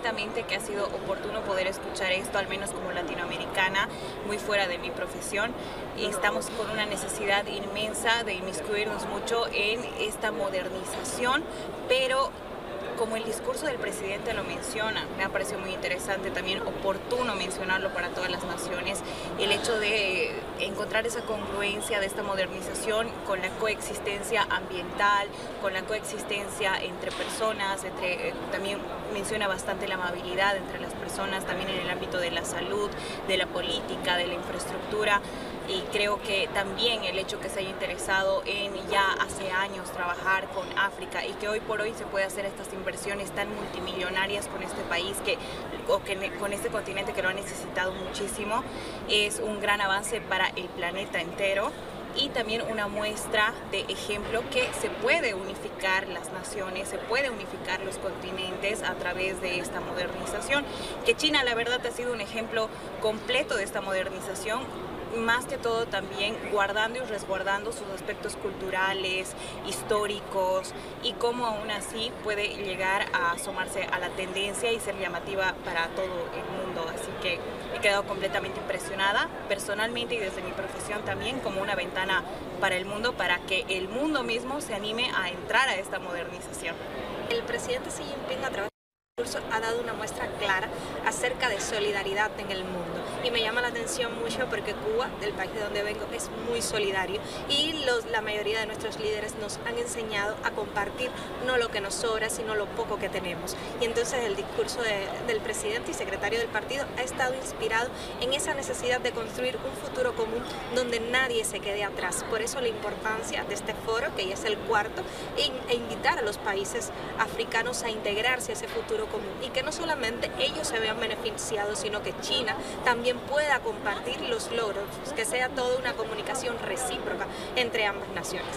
perfectamente que ha sido oportuno poder escuchar esto, al menos como latinoamericana, muy fuera de mi profesión. Estamos con una necesidad inmensa de inmiscuirnos mucho en esta modernización, pero como el discurso del presidente lo menciona, me ha parecido muy interesante, también oportuno mencionarlo para todas las naciones, el hecho de encontrar esa congruencia de esta modernización con la coexistencia ambiental, con la coexistencia entre personas, también menciona bastante la amabilidad entre las personas, también en el ámbito de la salud, de la política, de la infraestructura. Y creo que también el hecho que se haya interesado en ya hace años trabajar con África y que hoy por hoy se puede hacer estas inversiones tan multimillonarias con este país con este continente que lo ha necesitado muchísimo, es un gran avance para el planeta entero. Y también una muestra de ejemplo que se puede unificar las naciones, se puede unificar los continentes a través de esta modernización. Que China, la verdad, ha sido un ejemplo completo de esta modernización, más que todo también guardando y resguardando sus aspectos culturales, históricos, y cómo aún así puede llegar a asomarse a la tendencia y ser llamativa para todo el mundo. Así que he quedado completamente impresionada personalmente y desde mi profesión también, como una ventana para el mundo, para que el mundo mismo se anime a entrar a esta modernización. El presidente Xi Jinping, a través del discurso, ha dado una muestra clara acerca de solidaridad en el mundo. Y me llama la atención mucho porque Cuba, del país de donde vengo, es muy solidario y la mayoría de nuestros líderes nos han enseñado a compartir no lo que nos sobra, sino lo poco que tenemos. Y entonces el discurso del presidente y secretario del partido ha estado inspirado en esa necesidad de construir un futuro común donde nadie se quede atrás. Por eso la importancia de este foro, que ya es el cuarto, e invitar a los países africanos a integrarse a ese futuro común y que no solamente ellos se vean beneficiados, sino que China también pueda compartir los logros, que sea toda una comunicación recíproca entre ambas naciones.